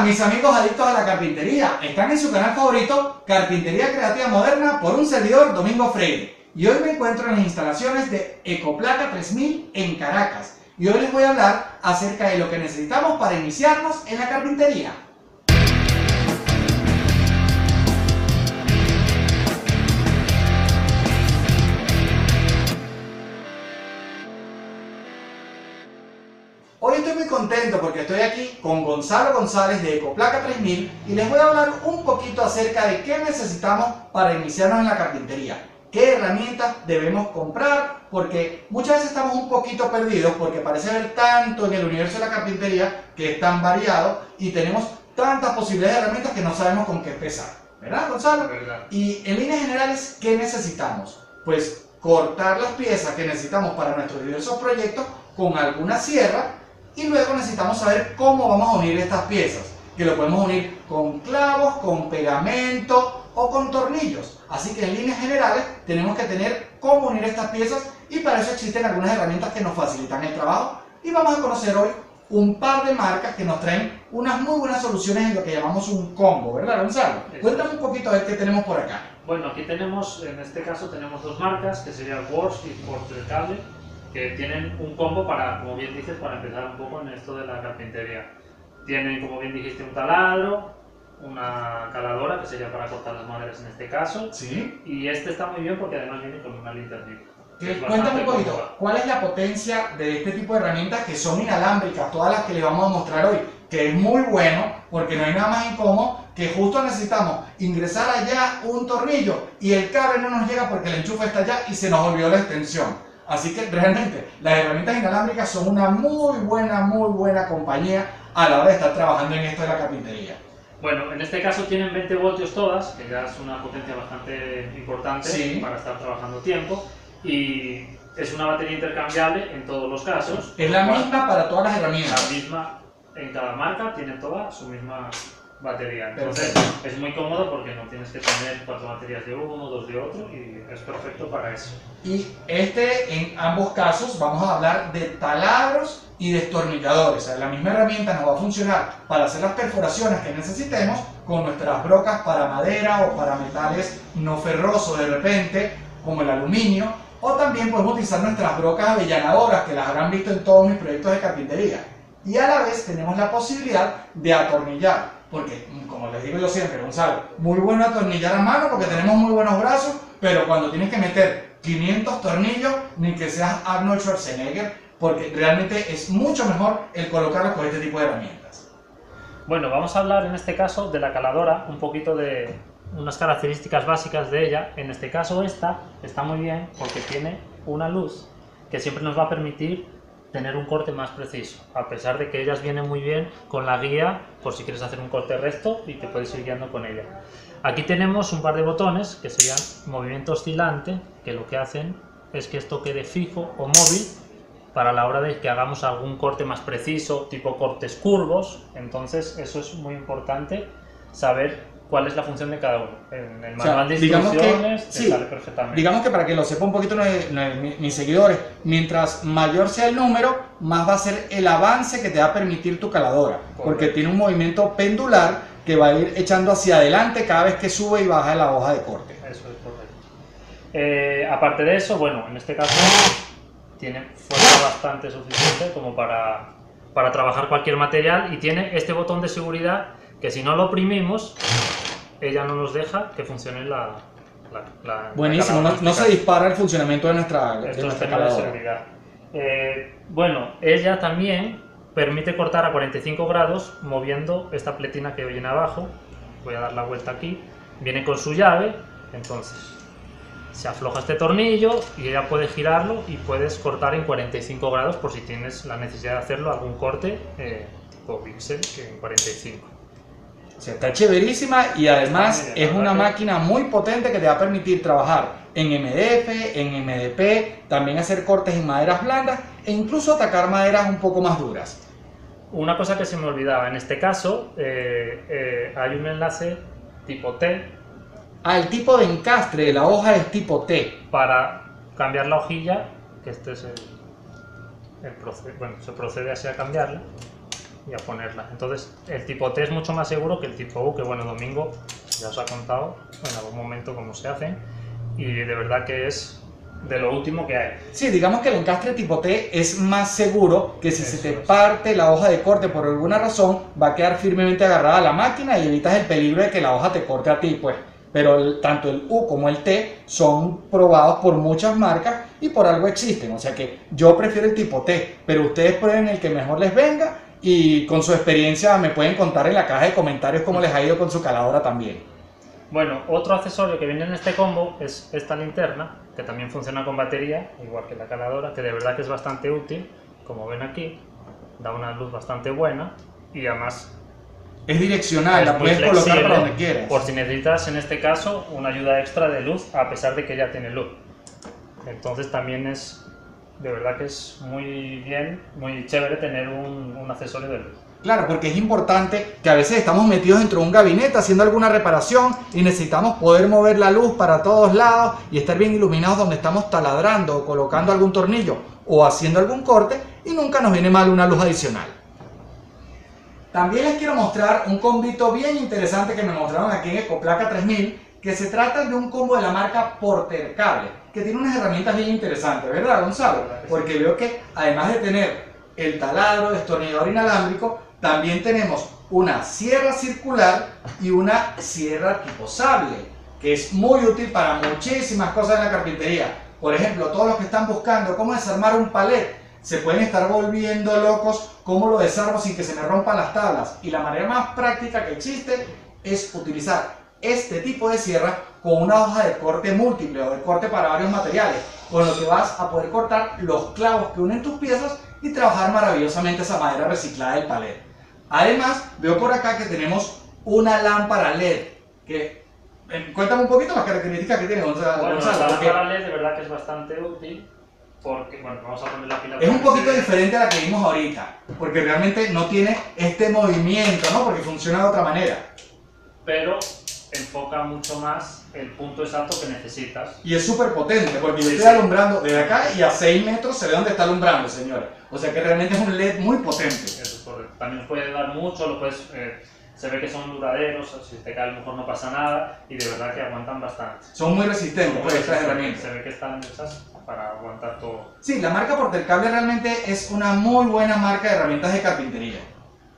Hola mis amigos adictos a la carpintería, están en su canal favorito Carpintería Creativa Moderna por un servidor Domingo Freire. Y hoy me encuentro en las instalaciones de Ecoplaca 3000 en Caracas. Y hoy les voy a hablar acerca de lo que necesitamos para iniciarnos en la carpintería. Hoy estoy muy contento porque estoy aquí con Gonzalo González de Ecoplaca 3000 y les voy a hablar un poquito acerca de qué necesitamos para iniciarnos en la carpintería, qué herramientas debemos comprar, porque muchas veces estamos un poquito perdidos porque parece haber tanto en el universo de la carpintería que es tan variado y tenemos tantas posibilidades de herramientas que no sabemos con qué empezar, ¿verdad, Gonzalo? ¿Verdad? Y en líneas generales, ¿qué necesitamos? Pues cortar las piezas que necesitamos para nuestros diversos proyectos con alguna sierra. Y luego necesitamos saber cómo vamos a unir estas piezas, que lo podemos unir con clavos, con pegamento o con tornillos. Así que en líneas generales tenemos que tener cómo unir estas piezas y para eso existen algunas herramientas que nos facilitan el trabajo. Y vamos a conocer hoy un par de marcas que nos traen unas muy buenas soluciones en lo que llamamos un combo, ¿verdad, Gonzalo? Cuéntame un poquito a ver qué tenemos por acá. Bueno, aquí tenemos, en este caso tenemos dos marcas, que serían WORX y Porter Cable, que tienen un combo para, como bien dices, para empezar un poco en esto de la carpintería. Tienen, como bien dijiste, un taladro, una caladora, que sería para cortar las maderas en este caso. Sí. Y este está muy bien porque además viene con una linterna. Cuéntame un poquito, ¿cuál es la potencia de este tipo de herramientas que son inalámbricas, todas las que les vamos a mostrar hoy? Que es muy bueno, porque no hay nada más incómodo que justo necesitamos ingresar allá un tornillo y el cable no nos llega porque el enchufe está allá y se nos olvidó la extensión. Así que realmente las herramientas inalámbricas son una muy buena compañía a la hora de estar trabajando en esto de la carpintería. Bueno, en este caso tienen 20 voltios todas, que ya es una potencia bastante importante, sí, para estar trabajando tiempo. Y es una batería intercambiable en todos los casos. Es la misma para todas las herramientas. La misma en cada marca, tiene toda su misma batería. Entonces perfecto, es muy cómodo porque no tienes que tener cuatro baterías de uno, dos de otro y es perfecto para eso. Y en ambos casos vamos a hablar de taladros y destornilladores. O sea, la misma herramienta nos va a funcionar para hacer las perforaciones que necesitemos con nuestras brocas para madera o para metales no ferrosos de repente, como el aluminio, o también podemos utilizar nuestras brocas avellanadoras que las habrán visto en todos mis proyectos de carpintería. Y a la vez tenemos la posibilidad de atornillar. Porque, como les digo yo siempre, Gonzalo, muy bueno atornillar a mano porque tenemos muy buenos brazos, pero cuando tienes que meter 500 tornillos, ni que seas Arnold Schwarzenegger, porque realmente es mucho mejor el colocarlos con este tipo de herramientas. Bueno, vamos a hablar en este caso de la caladora, un poquito de unas características básicas de ella. En este caso esta está muy bien porque tiene una luz que siempre nos va a permitir tener un corte más preciso, a pesar de que ellas vienen muy bien con la guía por si quieres hacer un corte recto y te puedes ir guiando con ella. Aquí tenemos un par de botones que serían movimiento oscilante, que lo que hacen es que esto quede fijo o móvil para la hora de que hagamos algún corte más preciso, tipo cortes curvos. Entonces eso es muy importante saber cuál es la función de cada uno. En el manual, o sea, de instrucciones que, sí, sale perfectamente. Digamos que para que lo sepa un poquito mis seguidores, mientras mayor sea el número, más va a ser el avance que te va a permitir tu caladora. Correcto. Porque tiene un movimiento pendular que va a ir echando hacia adelante cada vez que sube y baja la hoja de corte. Eso es correcto. Aparte de eso, bueno, en este caso tiene fuerza bastante suficiente como para trabajar cualquier material y tiene este botón de seguridad que si no lo oprimimos, ella no nos deja que funcione la buenísimo, la no se dispara el funcionamiento de nuestra caladora. De seguridad. Bueno, ella también permite cortar a 45 grados moviendo esta pletina que viene abajo. Voy a dar la vuelta aquí. Viene con su llave, entonces se afloja este tornillo y ella puede girarlo y puedes cortar en 45 grados por si tienes la necesidad de hacerlo, algún corte tipo pixel en 45. O sea, está chéverísima y además es una máquina muy potente que te va a permitir trabajar en MDF, en MDP, también hacer cortes en maderas blandas e incluso atacar maderas un poco más duras. Una cosa que se me olvidaba, en este caso hay un enlace tipo T. Ah, el tipo de encastre de la hoja es tipo T. Para cambiar la hojilla, que este es el procede así a cambiarla. y a ponerla. Entonces el tipo T es mucho más seguro que el tipo U, que bueno, Domingo ya os ha contado en algún momento cómo se hace, y de verdad que es de lo último que hay. Sí, digamos que el encastre tipo T es más seguro, que si eso se te parte la hoja de corte por alguna razón, va a quedar firmemente agarrada a la máquina y evitas el peligro de que la hoja te corte a ti, pues. Pero tanto el U como el T son probados por muchas marcas y por algo existen. O sea que yo prefiero el tipo T, pero ustedes prueben el que mejor les venga y con su experiencia me pueden contar en la caja de comentarios cómo les ha ido con su caladora también. Bueno, otro accesorio que viene en este combo es esta linterna, que también funciona con batería, igual que la caladora, que de verdad que es bastante útil. Como ven aquí, da una luz bastante buena y además... es direccional, la puedes colocar para donde quieras. Por si necesitas, en este caso, una ayuda extra de luz, a pesar de que ya tiene luz. Entonces también es, de verdad que es muy bien, muy chévere tener un accesorio de luz. Claro, porque es importante que a veces estamos metidos dentro de un gabinete haciendo alguna reparación y necesitamos poder mover la luz para todos lados y estar bien iluminados donde estamos taladrando o colocando algún tornillo o haciendo algún corte, y nunca nos viene mal una luz adicional. También les quiero mostrar un combito bien interesante que me mostraron aquí en Ecoplaca 3000, que se trata de un combo de la marca Porter Cable, que tiene unas herramientas bien interesantes, ¿verdad, Gonzalo? Porque veo que además de tener el taladro, destornillador inalámbrico, también tenemos una sierra circular y una sierra tipo sable, que es muy útil para muchísimas cosas en la carpintería. Por ejemplo, todos los que están buscando cómo desarmar un palet, se pueden estar volviendo locos cómo lo desarmo sin que se me rompan las tablas, y la manera más práctica que existe es utilizar este tipo de sierra con una hoja de corte múltiple o de corte para varios materiales, con lo que vas a poder cortar los clavos que unen tus piezas y trabajar maravillosamente esa madera reciclada del palet. Además, veo por acá que tenemos una lámpara LED, que cuéntame un poquito las características que tiene, Gonzalo. Bueno, la lámpara LED de verdad que es bastante útil. Porque, bueno, vamos a poner la pila. Es un poquito diferente a la que vimos ahorita, porque realmente no tiene este movimiento, ¿no? Porque funciona de otra manera. Pero enfoca mucho más el punto exacto que necesitas. Y es súper potente, porque yo estoy alumbrando desde acá y a 6 metros se ve dónde está alumbrando, señores. O sea que realmente es un LED muy potente. Eso es correcto. También os puede dar mucho, lo puedes... se ve que son duraderos, si te cae a lo mejor no pasa nada, y de verdad que aguantan bastante. Son muy resistentes, pues, estas herramientas. Se ve que están hechas para aguantar todo. Sí, la marca Porter Cable realmente es una muy buena marca de herramientas de carpintería.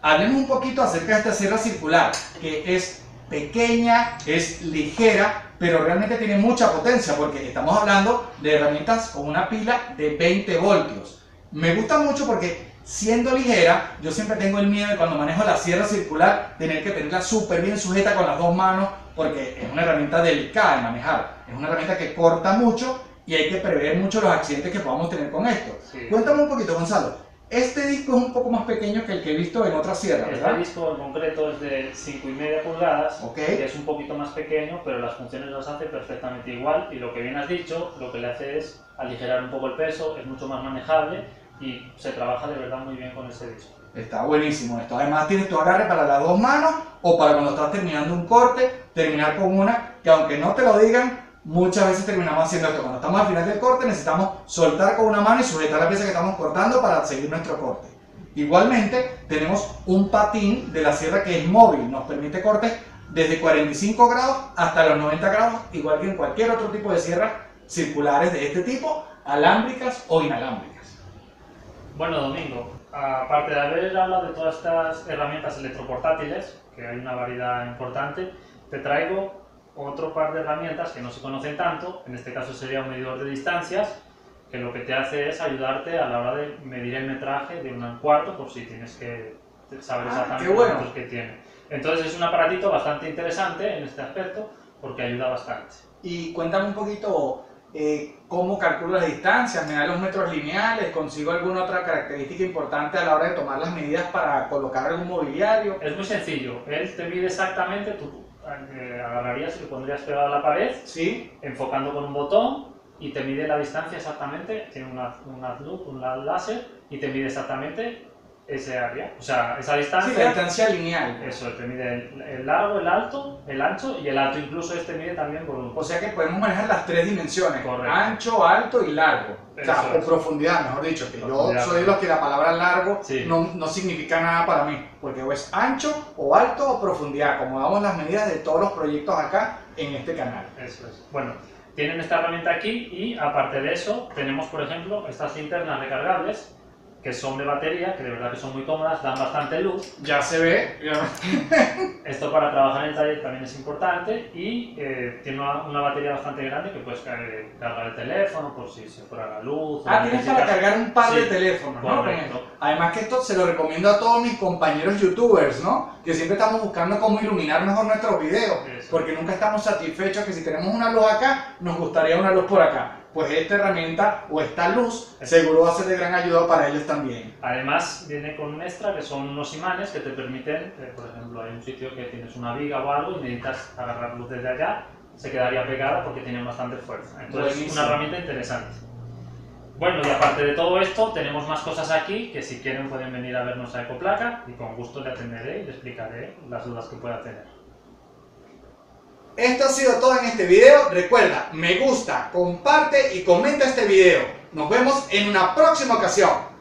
Hablemos un poquito acerca de esta sierra circular, que es pequeña, es ligera, pero realmente tiene mucha potencia, porque estamos hablando de herramientas con una pila de 20 voltios. Me gusta mucho porque... siendo ligera, yo siempre tengo el miedo de cuando manejo la sierra circular tener que tenerla súper bien sujeta con las dos manos, porque es una herramienta delicada de manejar, es una herramienta que corta mucho y hay que prever mucho los accidentes que podamos tener con esto. Sí. Cuéntame un poquito, Gonzalo, este disco es un poco más pequeño que el que he visto en otras sierras, ¿verdad? Este disco en concreto es de 5,5 pulgadas, okay. Que es un poquito más pequeño, pero las funciones las hace perfectamente igual, y lo que bien has dicho, lo que le hace es aligerar un poco el peso, es mucho más manejable, y se trabaja de verdad muy bien con ese disco. Está buenísimo esto. Además tienes tu agarre para las dos manos o para cuando estás terminando un corte, terminar con una, que aunque no te lo digan, muchas veces terminamos haciendo esto. Cuando estamos al final del corte necesitamos soltar con una mano y sujetar la pieza que estamos cortando para seguir nuestro corte. Igualmente tenemos un patín de la sierra que es móvil, nos permite cortes desde 45 grados hasta los 90 grados, igual que en cualquier otro tipo de sierras circulares de este tipo, alámbricas o inalámbricas. Bueno, Domingo, aparte de haber hablado de todas estas herramientas electroportátiles, que hay una variedad importante, te traigo otro par de herramientas que no se conocen tanto. En este caso sería un medidor de distancias, que lo que te hace es ayudarte a la hora de medir el metraje de un cuarto, por si tienes que saber exactamente los metros que tiene. Entonces es un aparatito bastante interesante en este aspecto, porque ayuda bastante. Y cuéntame un poquito... ¿cómo calculo las distancias? ¿Me da los metros lineales? ¿Consigo alguna otra característica importante a la hora de tomar las medidas para colocar algún mobiliario? Es muy sencillo, él te mide exactamente, tú agarrarías y lo pondrías pegado a la pared, ¿sí? Enfocando con un botón, y te mide la distancia exactamente, tiene una luz, un láser, y te mide exactamente ese área, o sea, esa distancia. Sí, la distancia lineal. Eso, te mide el largo, el alto, el ancho y el alto incluso este mide también volumen. O sea que podemos manejar las tres dimensiones. Correcto. Ancho, alto y largo. Eso, o sea, o profundidad, mejor dicho, que yo soy de los que la palabra largo no significa nada para mí, porque o es ancho o alto o profundidad, como damos las medidas de todos los proyectos acá en este canal. Eso es. Bueno, tienen esta herramienta aquí y aparte de eso tenemos, por ejemplo, estas linternas recargables, que son de batería, que de verdad que son muy cómodas, dan bastante luz. Ya se ve. Esto para trabajar en el taller también es importante y tiene una batería bastante grande que puedes cargar el teléfono por si se fuera la luz. Ah, tienes para cargar un par de teléfonos, ¿no? Correcto. Además que esto se lo recomiendo a todos mis compañeros youtubers, ¿no? Que siempre estamos buscando cómo iluminar mejor nuestros videos. Eso. Porque nunca estamos satisfechos que si tenemos una luz acá, nos gustaría una luz por acá. Pues esta herramienta o esta luz seguro va a ser de gran ayuda para ellos también. Además viene con un extra que son unos imanes que te permiten, por ejemplo, hay un sitio que tienes una viga o algo y necesitas agarrar luz desde allá, se quedaría pegada porque tiene bastante fuerza. Entonces es una herramienta interesante. Bueno, y aparte de todo esto tenemos más cosas aquí que si quieren pueden venir a vernos a Ecoplaca y con gusto le atenderé y le explicaré las dudas que pueda tener. Esto ha sido todo en este video. Recuerda, me gusta, comparte y comenta este video. Nos vemos en una próxima ocasión.